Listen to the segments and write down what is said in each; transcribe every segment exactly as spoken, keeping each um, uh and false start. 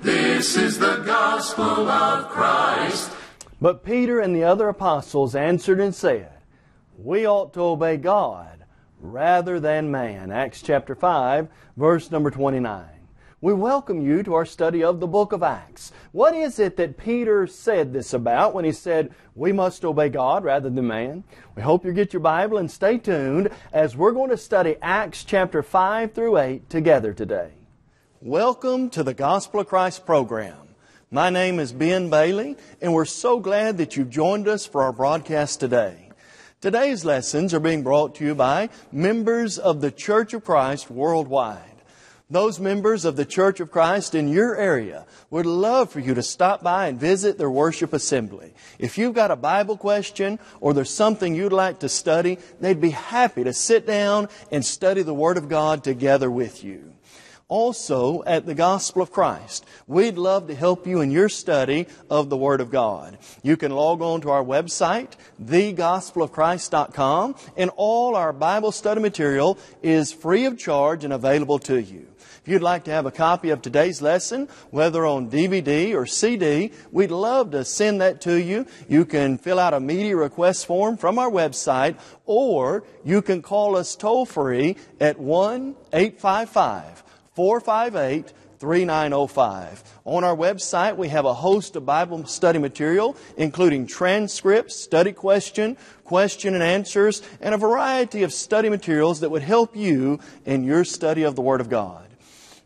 This is the gospel of Christ. But Peter and the other apostles answered and said, we ought to obey God rather than man. Acts chapter five, verse number twenty-nine. We welcome you to our study of the book of Acts. What is it that Peter said this about when he said, we must obey God rather than man? We hope you get your Bible and stay tuned as we're going to study Acts chapter five through eight together today. Welcome to the Gospel of Christ program. My name is Ben Bailey, and we're so glad that you've joined us for our broadcast today. Today's lessons are being brought to you by members of the Church of Christ worldwide. Those members of the Church of Christ in your area would love for you to stop by and visit their worship assembly. If you've got a Bible question or there's something you'd like to study, they'd be happy to sit down and study the Word of God together with you. Also, at the Gospel of Christ, we'd love to help you in your study of the Word of God. You can log on to our website, the gospel of christ dot com, and all our Bible study material is free of charge and available to you. If you'd like to have a copy of today's lesson, whether on D V D or C D, we'd love to send that to you. You can fill out a media request form from our website, or you can call us toll-free at one eight five five, four five eight, three nine zero five. On our website, we have a host of Bible study material, including transcripts, study question, question and answers, and a variety of study materials that would help you in your study of the Word of God.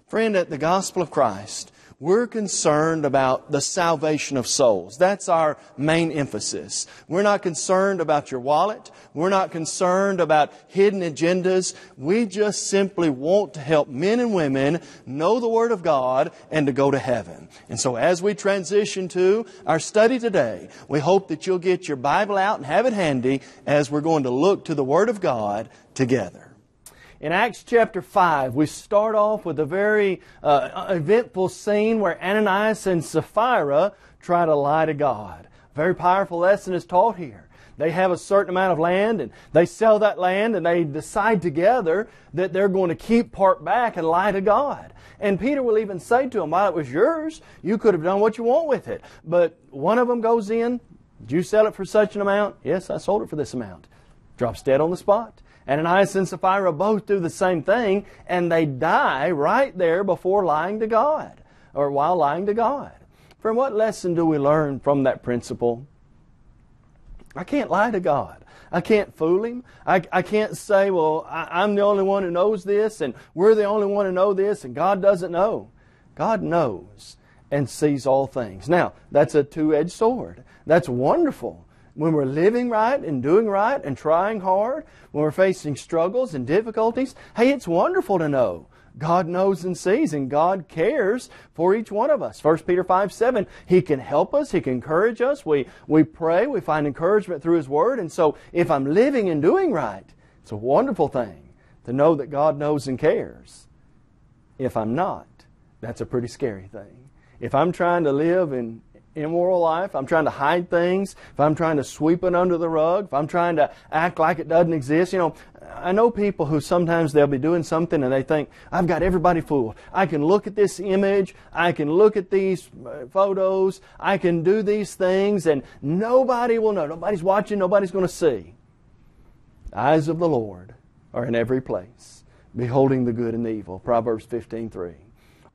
Friend, at the Gospel of Christ, we're concerned about the salvation of souls. That's our main emphasis. We're not concerned about your wallet. We're not concerned about hidden agendas. We just simply want to help men and women know the Word of God and to go to heaven. And so as we transition to our study today, we hope that you'll get your Bible out and have it handy as we're going to look to the Word of God together. In Acts chapter five, we start off with a very uh, eventful scene where Ananias and Sapphira try to lie to God. A very powerful lesson is taught here. They have a certain amount of land, and they sell that land, and they decide together that they're going to keep part back and lie to God. And Peter will even say to them, while it was yours, you could have done what you want with it. But one of them goes in, did you sell it for such an amount? Yes, I sold it for this amount. Drops dead on the spot. Ananias and Sapphira both do the same thing, and they die right there before lying to God, or while lying to God. From what lesson do we learn from that principle? I can't lie to God. I can't fool Him. I, I can't say, well, I, I'm the only one who knows this, and we're the only one who know this, and God doesn't know. God knows and sees all things. Now, that's a two-edged sword. That's wonderful. When we're living right and doing right and trying hard, when we're facing struggles and difficulties, hey, it's wonderful to know God knows and sees, and God cares for each one of us. First Peter five, seven, He can help us. He can encourage us. We, we pray. We find encouragement through His Word. And so if I'm living and doing right, it's a wonderful thing to know that God knows and cares. If I'm not, that's a pretty scary thing. If I'm trying to live and immoral life, I'm trying to hide things, if I'm trying to sweep it under the rug, if I'm trying to act like it doesn't exist, you know, I know people who sometimes they'll be doing something and they think, I've got everybody fooled. I can look at this image, I can look at these photos, I can do these things, and nobody will know. Nobody's watching, nobody's going to see. The eyes of the Lord are in every place, beholding the good and the evil. Proverbs fifteen, three.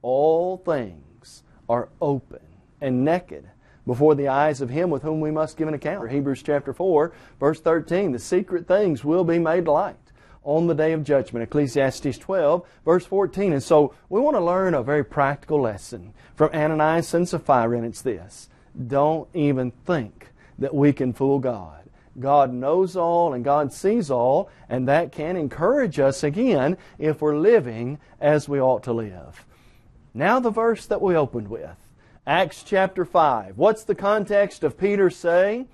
All things are open and naked before the eyes of Him with whom we must give an account. Hebrews chapter four, verse thirteen, the secret things will be made light on the day of judgment. Ecclesiastes twelve, verse fourteen. And so we want to learn a very practical lesson from Ananias and Sapphira, and it's this. Don't even think that we can fool God. God knows all and God sees all, and that can encourage us again if we're living as we ought to live. Now the verse that we opened with, Acts chapter five. What's the context of Peter saying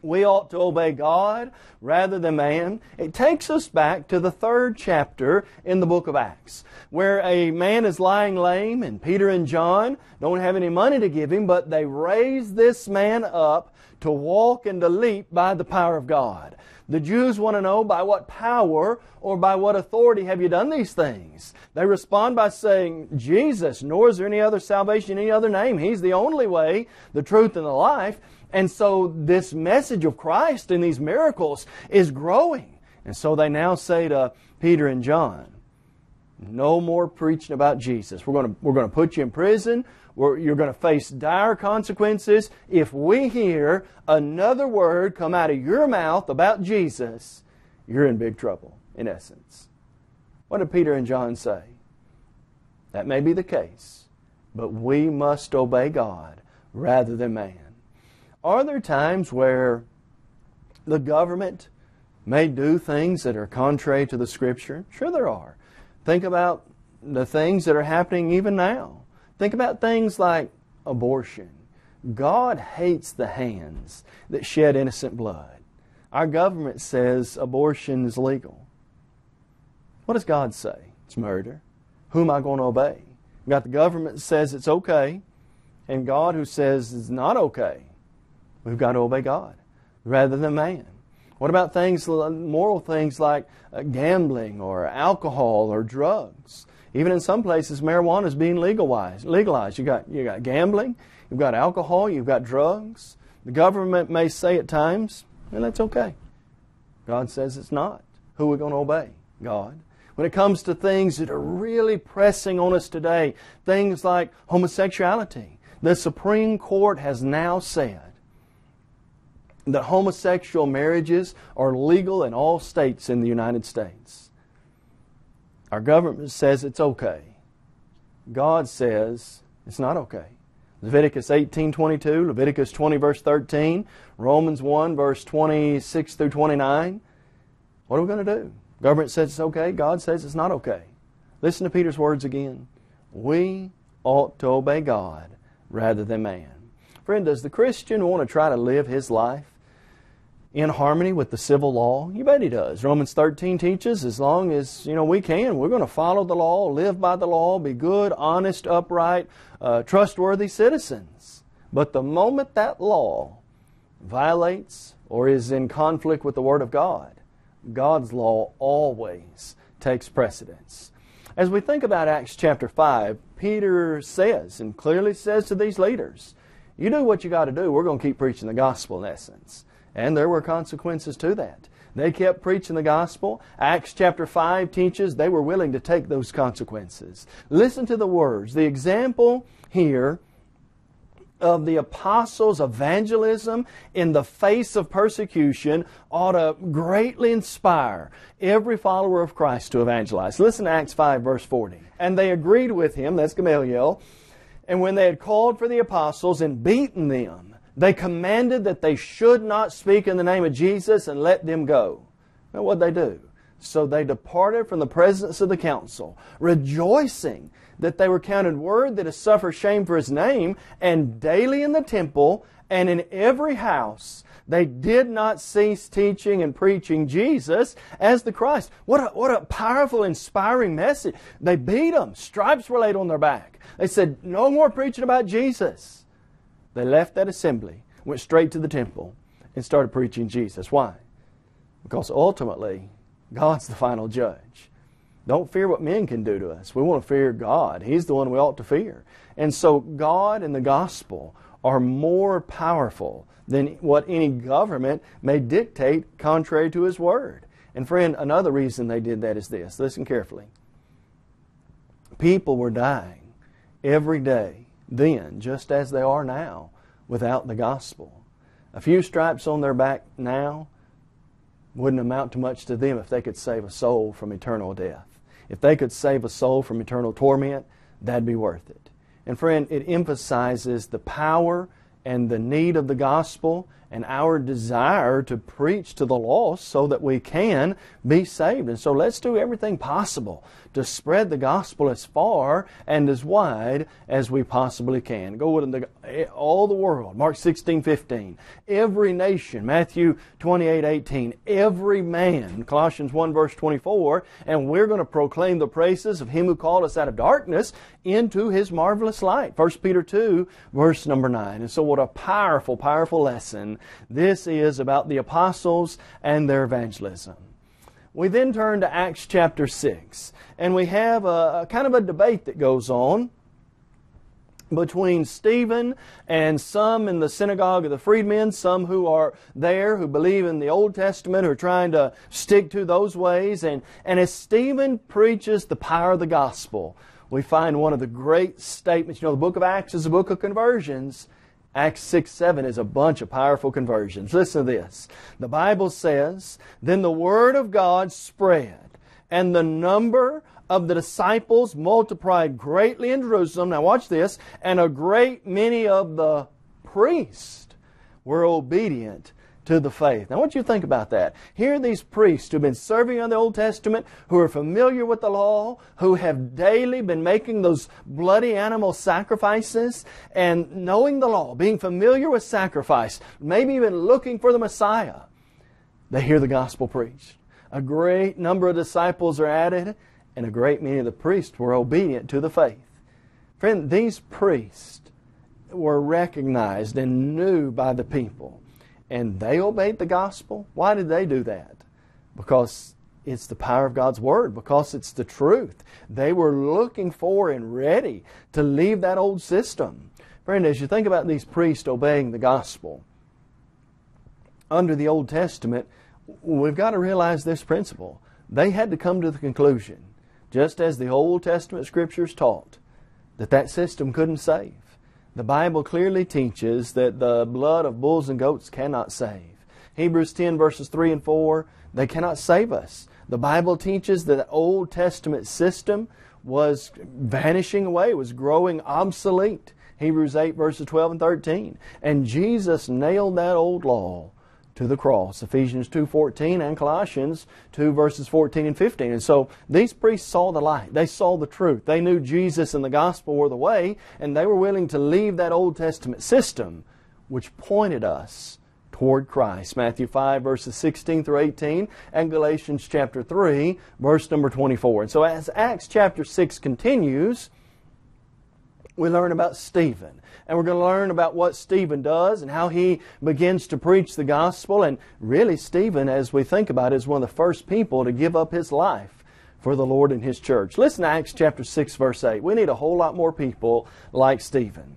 we ought to obey God rather than man? It takes us back to the third chapter in the book of Acts, where a man is lying lame, and Peter and John don't have any money to give him, but they raise this man up to walk and to leap by the power of God. The Jews want to know, by what power or by what authority have you done these things? They respond by saying, Jesus, nor is there any other salvation, any other name. He's the only way, the truth, and the life. And so this message of Christ and these miracles is growing. And so they now say to Peter and John, no more preaching about Jesus. We're going to, we're going to put you in prison. We're, you're going to face dire consequences. If we hear another word come out of your mouth about Jesus, you're in big trouble, in essence. What did Peter and John say? That may be the case, but we must obey God rather than man. Are there times where the government may do things that are contrary to the Scripture? Sure there are. Think about the things that are happening even now. Think about things like abortion. God hates the hands that shed innocent blood. Our government says abortion is legal. What does God say? It's murder. Who am I going to obey? We've got the government that says it's okay, and God who says it's not okay. We've got to obey God rather than man. What about things, moral things like gambling or alcohol or drugs? Even in some places, marijuana is being legalized. Legalized. You got, you got gambling, you've got alcohol, you've got drugs. The government may say at times, well, that's okay. God says it's not. Who are we going to obey? God. When it comes to things that are really pressing on us today, things like homosexuality, the Supreme Court has now said that homosexual marriages are legal in all states in the United States. Our government says it's okay. God says it's not okay. Leviticus eighteen twenty-two, Leviticus twenty verse thirteen, Romans one verse twenty-six through twenty-nine. What are we going to do? Government says it's okay. God says it's not okay. Listen to Peter's words again. We ought to obey God rather than man. Friend, does the Christian want to try to live his life in harmony with the civil law? You bet he does. Romans thirteen teaches, as long as, you know, we can, we're going to follow the law, live by the law, be good, honest, upright, uh, trustworthy citizens. But the moment that law violates or is in conflict with the Word of God, God's law always takes precedence. As we think about Acts chapter five, Peter says, and clearly says to these leaders, you do what you got to do. We're going to keep preaching the gospel in essence. And there were consequences to that. They kept preaching the gospel. Acts chapter five teaches they were willing to take those consequences. Listen to the words. The example here of the apostles' evangelism in the face of persecution ought to greatly inspire every follower of Christ to evangelize. Listen to Acts five verse forty. And they agreed with him, that's Gamaliel, and when they had called for the apostles and beaten them, they commanded that they should not speak in the name of Jesus and let them go. Now what'd they do? So they departed from the presence of the council, rejoicing that they were counted worthy to suffer shame for His name, and daily in the temple and in every house they did not cease teaching and preaching Jesus as the Christ. What a, what a powerful, inspiring message. They beat them. Stripes were laid on their back. They said, no more preaching about Jesus. They left that assembly, went straight to the temple, and started preaching Jesus. Why? Because ultimately, God's the final judge. Don't fear what men can do to us. We want to fear God. He's the one we ought to fear. And so God and the gospel are more powerful than what any government may dictate contrary to His Word. And friend, another reason they did that is this. Listen carefully. People were dying every day then, just as they are now, without the gospel. A few stripes on their back now wouldn't amount to much to them if they could save a soul from eternal death. If they could save a soul from eternal torment, that'd be worth it. And friend, it emphasizes the power and the need of the gospel and our desire to preach to the lost so that we can be saved. And so let's do everything possible to spread the gospel as far and as wide as we possibly can. Go into all the world, Mark sixteen fifteen. Every nation, Matthew twenty-eight eighteen. Every man, Colossians one verse twenty-four. And we're going to proclaim the praises of Him who called us out of darkness into His marvelous light, First Peter two verse number nine. And so what a powerful, powerful lesson this is about the apostles and their evangelism. We then turn to Acts chapter six, and we have a, a kind of a debate that goes on between Stephen and some in the synagogue of the freedmen, some who are there who believe in the Old Testament, who are trying to stick to those ways. And, and as Stephen preaches the power of the gospel, we find one of the great statements. You know, the book of Acts is a book of conversions. Acts six seven is a bunch of powerful conversions. Listen to this. The Bible says, "Then the word of God spread, and the number of the disciples multiplied greatly in Jerusalem." Now watch this. "And a great many of the priests were obedient to the faith." Now, what you think about that? Here are these priests who've been serving on the Old Testament, who are familiar with the law, who have daily been making those bloody animal sacrifices, and knowing the law, being familiar with sacrifice, maybe even looking for the Messiah. They hear the gospel preached. A great number of disciples are added, and a great many of the priests were obedient to the faith. Friend, these priests were recognized and knew by the people. And they obeyed the gospel. Why did they do that? Because it's the power of God's Word, because it's the truth. They were looking for and ready to leave that old system. Friend, as you think about these priests obeying the gospel, under the Old Testament, we've got to realize this principle. They had to come to the conclusion, just as the Old Testament Scriptures taught, that that system couldn't save. The Bible clearly teaches that the blood of bulls and goats cannot save. Hebrews ten verses three and four, they cannot save us. The Bible teaches that the Old Testament system was vanishing away, was growing obsolete. Hebrews eight verses twelve and thirteen. And Jesus nailed that old law to the cross. Ephesians two fourteen and Colossians two verses fourteen and fifteen. And so these priests saw the light. They saw the truth. They knew Jesus and the gospel were the way, and they were willing to leave that Old Testament system which pointed us toward Christ. Matthew five verses sixteen through eighteen and Galatians chapter three verse number twenty-four. And so as Acts chapter six continues, we learn about Stephen, and we're going to learn about what Stephen does and how he begins to preach the gospel. And really, Stephen, as we think about it, is one of the first people to give up his life for the Lord and His church. Listen to Acts chapter six verse eight. We need a whole lot more people like Stephen.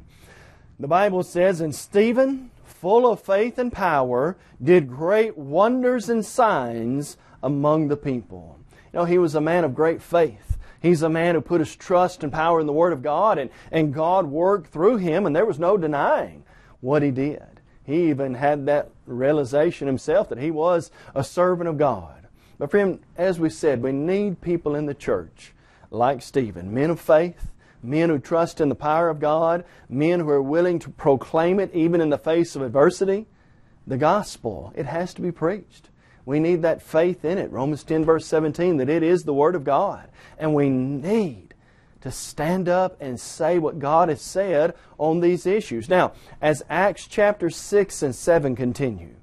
The Bible says, "And Stephen, full of faith and power, did great wonders and signs among the people." You know, he was a man of great faith. He's a man who put his trust and power in the Word of God, and, and God worked through him, and there was no denying what he did. He even had that realization himself that he was a servant of God. But friend, as we said, we need people in the church like Stephen, men of faith, men who trust in the power of God, men who are willing to proclaim it even in the face of adversity. The gospel, it has to be preached. We need that faith in it. Romans ten verse seventeen, that it is the Word of God. And we need to stand up and say what God has said on these issues. Now, as Acts chapter six and seven continue,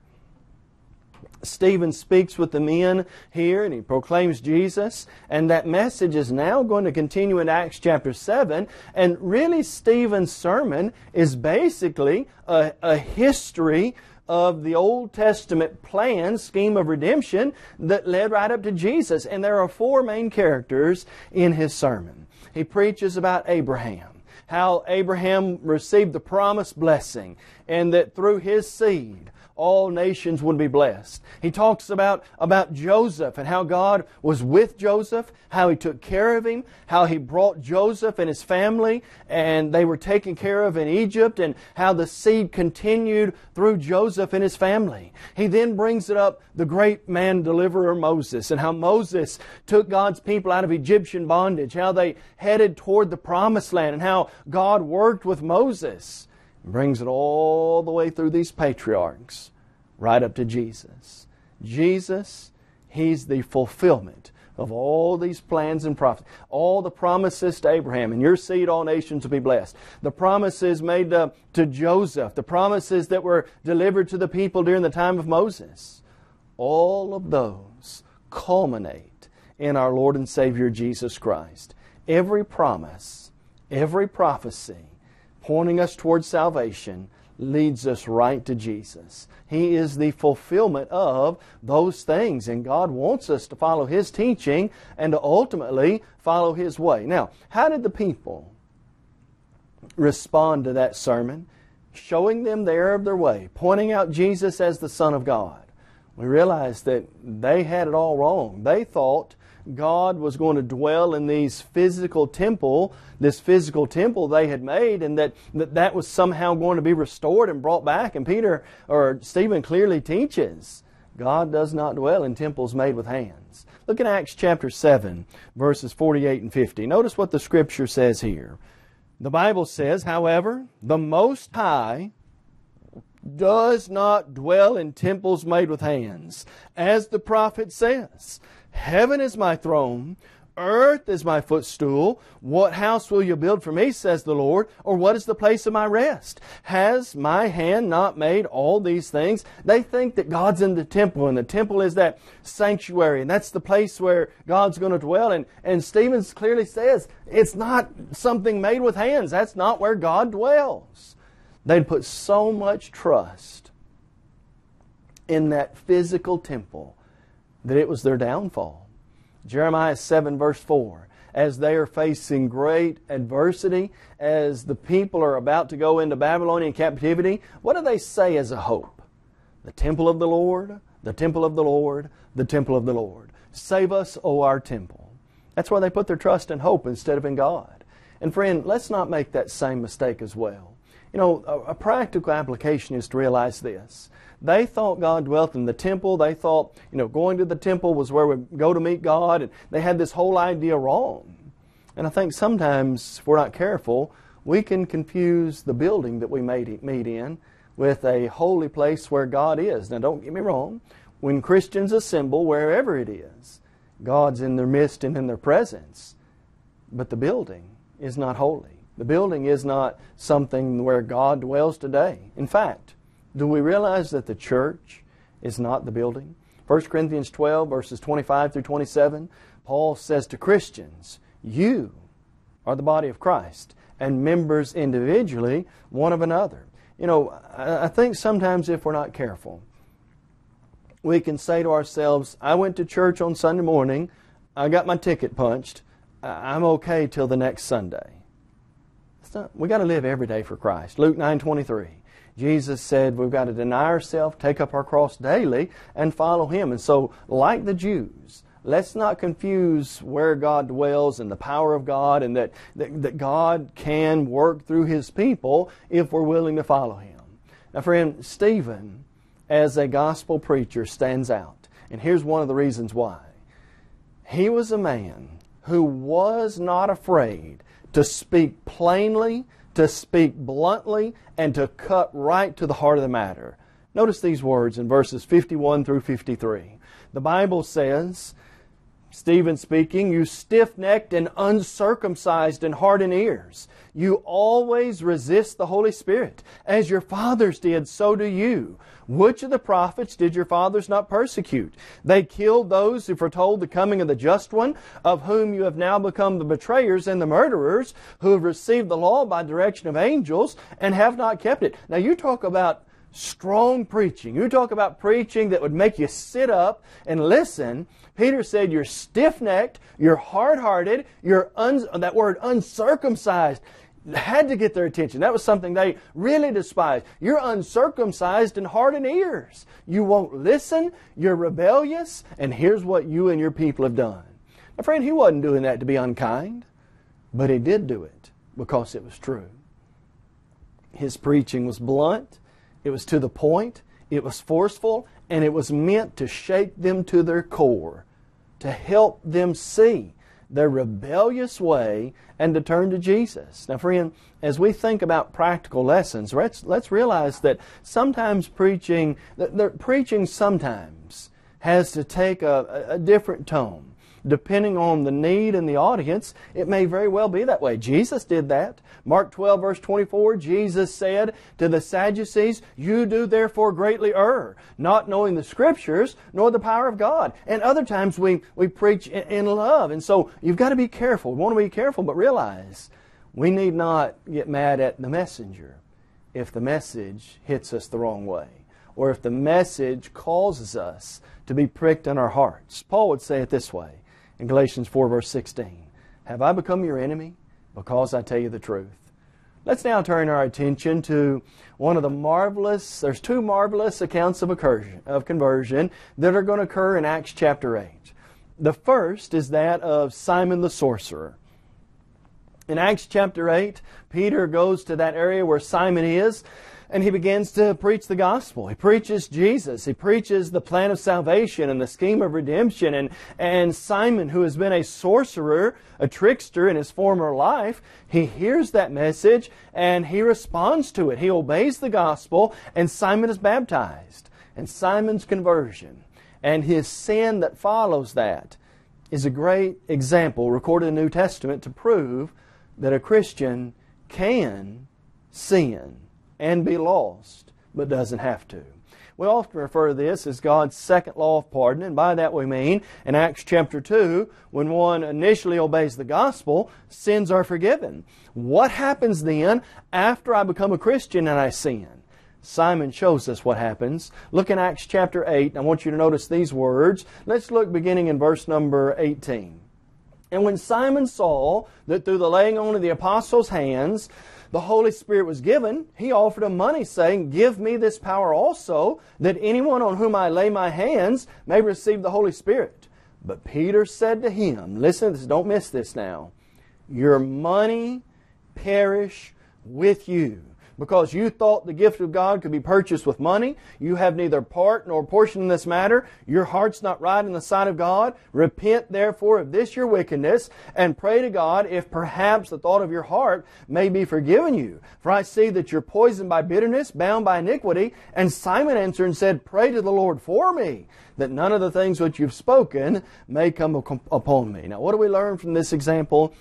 Stephen speaks with the men here, and he proclaims Jesus. And that message is now going to continue in Acts chapter seven. And really, Stephen's sermon is basically a, a history of the Old Testament plan, scheme of redemption that led right up to Jesus. And there are four main characters in his sermon. He preaches about Abraham, how Abraham received the promised blessing, and that through his seed all nations would be blessed. He talks about, about Joseph and how God was with Joseph, how He took care of him, how He brought Joseph and his family, and they were taken care of in Egypt, and how the seed continued through Joseph and his family. He then brings it up, the great man deliverer Moses, and how Moses took God's people out of Egyptian bondage, how they headed toward the promised land, and how God worked with Moses. Brings it all the way through these patriarchs right up to Jesus. Jesus, He's the fulfillment of all these plans and prophecies, all the promises to Abraham, and your seed, all nations will be blessed. The promises made to, to Joseph, the promises that were delivered to the people during the time of Moses. All of those culminate in our Lord and Savior Jesus Christ. Every promise, every prophecy pointing us towards salvation leads us right to Jesus. He is the fulfillment of those things, and God wants us to follow His teaching and to ultimately follow His way. Now, how did the people respond to that sermon? Showing them the error of their way, pointing out Jesus as the Son of God. We realize that they had it all wrong. They thought God was going to dwell in these physical temple, this physical temple they had made, and that, that that was somehow going to be restored and brought back. And Peter, or Stephen, clearly teaches God does not dwell in temples made with hands. Look at Acts chapter seven, verses forty-eight and fifty. Notice what the Scripture says here. The Bible says, however, the Most High does not dwell in temples made with hands. As the prophet says, heaven is my throne, earth is my footstool. What house will you build for me, says the Lord, or what is the place of my rest? Has my hand not made all these things? They think that God's in the temple, and the temple is that sanctuary, and that's the place where God's going to dwell. And, and Stephen clearly says, it's not something made with hands. That's not where God dwells. They'd put so much trust in that physical temple that it was their downfall. Jeremiah seven verse four, as they are facing great adversity, as the people are about to go into Babylonian captivity, what do they say as a hope? The temple of the Lord, the temple of the Lord, the temple of the Lord. Save us, O our temple. That's where they put their trust and hope instead of in God. And friend, let's not make that same mistake as well. You know, a, a practical application is to realize this. They thought God dwelt in the temple. They thought, you know, going to the temple was where we go to meet God. And they had this whole idea wrong. And I think sometimes, if we're not careful, we can confuse the building that we meet in with a holy place where God is. Now, don't get me wrong. When Christians assemble, wherever it is, God's in their midst and in their presence. But the building is not holy. The building is not something where God dwells today. In fact, do we realize that the church is not the building? First Corinthians twelve, verses twenty-five through twenty-seven, Paul says to Christians, you are the body of Christ and members individually one of another. You know, I think sometimes if we're not careful, we can say to ourselves, I went to church on Sunday morning, I got my ticket punched, I'm okay till the next Sunday. We've got to live every day for Christ. Luke nine twenty-three. Jesus said we've got to deny ourselves, take up our cross daily, and follow Him. And so, like the Jews, let's not confuse where God dwells and the power of God, and that, that, that God can work through His people if we're willing to follow Him. Now, friend, Stephen, as a gospel preacher, stands out. And here's one of the reasons why. He was a man who was not afraid to speak plainly, to speak bluntly, and to cut right to the heart of the matter. Notice these words in verses fifty-one through fifty-three. The Bible says, Stephen speaking, you stiff-necked and uncircumcised in heart and ears. You always resist the Holy Spirit. As your fathers did, so do you. Which of the prophets did your fathers not persecute? They killed those who foretold the coming of the Just One, of whom you have now become the betrayers and the murderers, who have received the law by direction of angels and have not kept it. Now you talk about strong preaching. You talk about preaching that would make you sit up and listen. Peter said you're stiff-necked, you're hard-hearted, you're un that word uncircumcised had to get their attention. That was something they really despised. You're uncircumcised in heart and ears. You won't listen, you're rebellious, and here's what you and your people have done. My friend, he wasn't doing that to be unkind, but he did do it because it was true. His preaching was blunt. It was to the point, it was forceful, and it was meant to shake them to their core, to help them see their rebellious way and to turn to Jesus. Now, friend, as we think about practical lessons, let's, let's realize that sometimes preaching, that, that preaching sometimes has to take a, a different tone. Depending on the need and the audience, it may very well be that way. Jesus did that. Mark twelve, verse twenty-four, Jesus said to the Sadducees, "You do therefore greatly err, not knowing the Scriptures, nor the power of God." And other times we, we preach in, in love. And so you've got to be careful. We want to be careful, but realize we need not get mad at the messenger if the message hits us the wrong way, or if the message causes us to be pricked in our hearts. Paul would say it this way, in Galatians four, verse sixteen, "Have I become your enemy because I tell you the truth?" Let's now turn our attention to one of the marvelous, there's two marvelous accounts of conversion that are going to occur in Acts chapter eight. The first is that of Simon the sorcerer. In Acts chapter eight, Peter goes to that area where Simon is, and he begins to preach the gospel. He preaches Jesus. He preaches the plan of salvation and the scheme of redemption. And, and Simon, who has been a sorcerer, a trickster in his former life, he hears that message and he responds to it. He obeys the gospel, and Simon is baptized. And Simon's conversion and his sin that follows that is a great example recorded in the New Testament to prove that a Christian can sin and be lost, but doesn't have to. We often refer to this as God's second law of pardon, and by that we mean in Acts chapter two, when one initially obeys the gospel, sins are forgiven. What happens then after I become a Christian and I sin? Simon shows us what happens. Look in Acts chapter eight, I want you to notice these words. Let's look beginning in verse number eighteen. "And when Simon saw that through the laying on of the apostles' hands the Holy Spirit was given, he offered him money, saying, 'Give me this power also, that anyone on whom I lay my hands may receive the Holy Spirit.' But Peter said to him," listen to this, don't miss this now, "'Your money perish with you, because you thought the gift of God could be purchased with money. You have neither part nor portion in this matter. Your heart's not right in the sight of God. Repent therefore of this your wickedness, and pray to God if perhaps the thought of your heart may be forgiven you. For I see that you're poisoned by bitterness, bound by iniquity.' And Simon answered and said, 'Pray to the Lord for me, that none of the things which you've spoken may come upon me.'" Now, what do we learn from this example?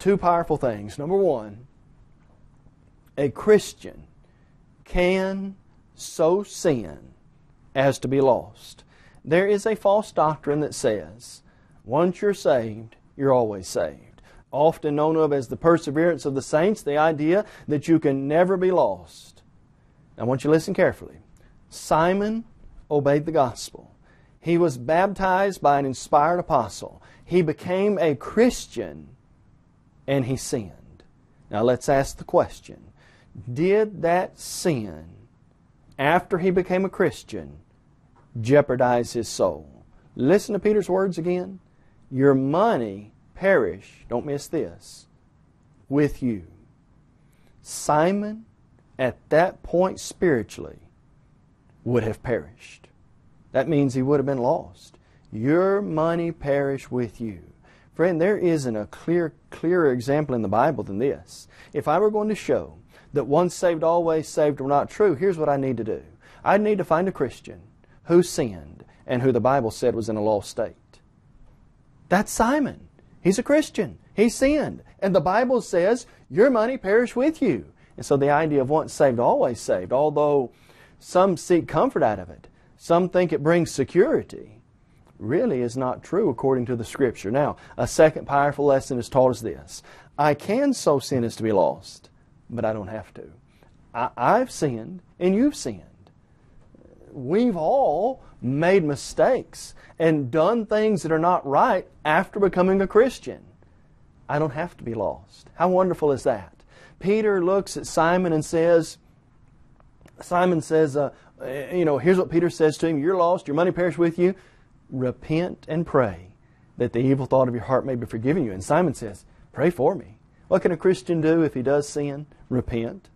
Two powerful things. Number one, a Christian can so sin as to be lost. There is a false doctrine that says, once you're saved, you're always saved. Often known of as the perseverance of the saints, the idea that you can never be lost. I want you to listen carefully. Simon obeyed the gospel. He was baptized by an inspired apostle. He became a Christian, and he sinned. Now let's ask the question, did that sin, after he became a Christian, jeopardize his soul? Listen to Peter's words again. "Your money perish," don't miss this, "with you." Simon, at that point spiritually, would have perished. That means he would have been lost. "Your money perish with you." Friend, there isn't a clear, clearer example in the Bible than this. If I were going to show that once saved, always saved were not true, here's what I need to do. I'd need to find a Christian who sinned and who the Bible said was in a lost state. That's Simon. He's a Christian. He sinned. And the Bible says, "Your money perish with you." And so the idea of once saved, always saved, although some seek comfort out of it, some think it brings security, really is not true according to the Scripture. Now, a second powerful lesson is taught us this. I can so sin as to be lost, but I don't have to. I, I've sinned, and you've sinned. We've all made mistakes and done things that are not right after becoming a Christian. I don't have to be lost. How wonderful is that? Peter looks at Simon and says, Simon says, uh, you know, here's what Peter says to him, "You're lost, your money perish with you. Repent and pray that the evil thought of your heart may be forgiven you." And Simon says, "Pray for me." What can a Christian do if he does sin? Repent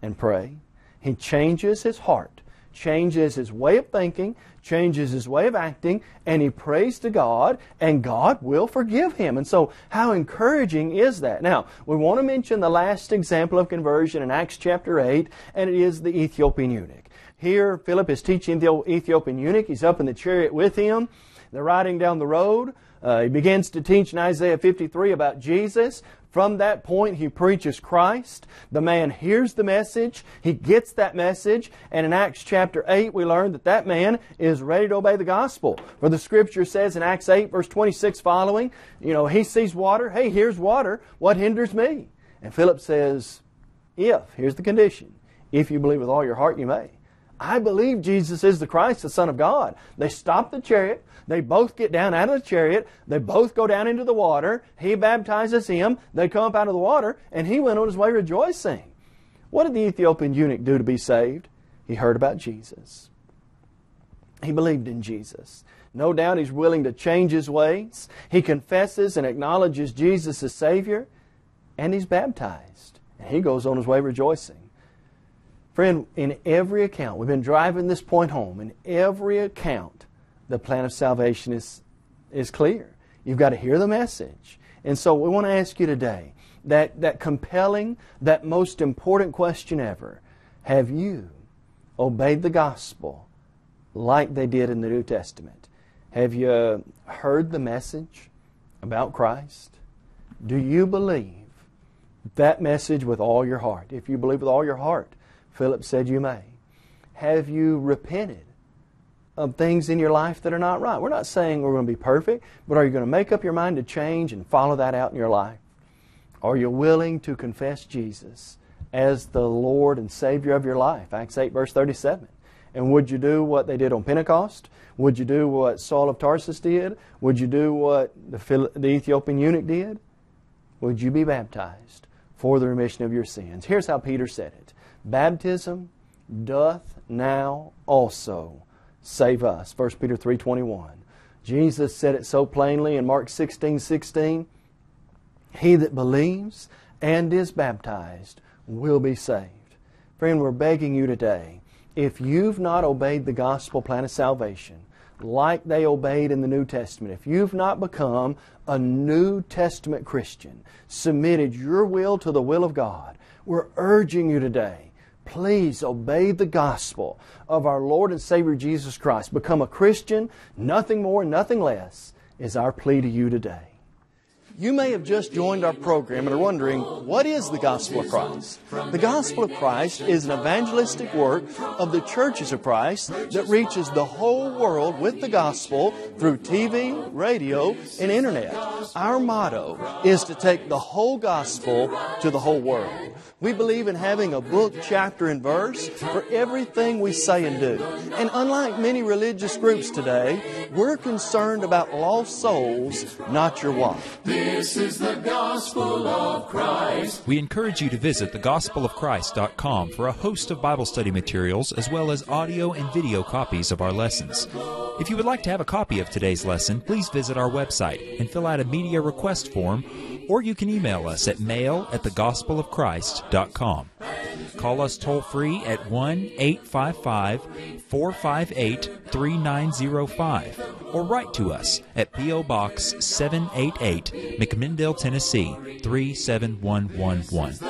and pray. He changes his heart changes his way of thinking, changes his way of acting, and he prays to God, and God will forgive him. And so how encouraging is that? Now, we want to mention the last example of conversion in Acts chapter eight, and it is the Ethiopian eunuch. Here, Philip is teaching the Ethiopian eunuch. He's up in the chariot with him. They're riding down the road. Uh, he begins to teach in Isaiah fifty-three about Jesus. From that point, he preaches Christ. The man hears the message. He gets that message. And in Acts chapter eight, we learn that that man is ready to obey the gospel. For the Scripture says in Acts eight, verse twenty-six following, you know, he sees water. Hey, here's water. What hinders me? And Philip says, if, here's the condition, if you believe with all your heart, you may. I believe Jesus is the Christ, the Son of God. They stop the chariot. They both get down out of the chariot. They both go down into the water. He baptizes him. They come up out of the water, and he went on his way rejoicing. What did the Ethiopian eunuch do to be saved? He heard about Jesus. He believed in Jesus. No doubt he's willing to change his ways. He confesses and acknowledges Jesus as Savior, and he's baptized. And he goes on his way rejoicing. Friend, in every account, we've been driving this point home, in every account, the plan of salvation is, is clear. You've got to hear the message. And so we want to ask you today, that, that compelling, that most important question ever, have you obeyed the gospel like they did in the New Testament? Have you heard the message about Christ? Do you believe that message with all your heart? If you believe with all your heart, Philip said, you may. Have you repented of things in your life that are not right? We're not saying we're going to be perfect, but are you going to make up your mind to change and follow that out in your life? Are you willing to confess Jesus as the Lord and Savior of your life? Acts eight, verse thirty-seven. And would you do what they did on Pentecost? Would you do what Saul of Tarsus did? Would you do what the Ethiopian eunuch did? Would you be baptized for the remission of your sins? Here's how Peter said it. Baptism doth now also save us. First Peter three twenty-one. Jesus said it so plainly in Mark sixteen sixteen. He that believes and is baptized will be saved. Friend, we're begging you today, if you've not obeyed the gospel plan of salvation like they obeyed in the New Testament, if you've not become a New Testament Christian, submitted your will to the will of God, we're urging you today, please obey the gospel of our Lord and Savior Jesus Christ. Become a Christian. Nothing more, nothing less is our plea to you today. You may have just joined our program and are wondering, what is the Gospel of Christ? The Gospel of Christ is an evangelistic work of the churches of Christ that reaches the whole world with the gospel through T V, radio, and internet. Our motto is to take the whole gospel to the whole world. We believe in having a book, chapter, and verse for everything we say and do. And unlike many religious groups today, we're concerned about lost souls, not your wife. This is the Gospel of Christ. We encourage you to visit the gospel of christ dot com for a host of Bible study materials as well as audio and video copies of our lessons. If you would like to have a copy of today's lesson, please visit our website and fill out a media request form, or you can email us at mail at the gospel of christ dot com. Call us toll-free at one eight five five, four five eight, three nine zero five or write to us at P O. Box seven eighty-eight, McMinnville, Tennessee three seven one one one.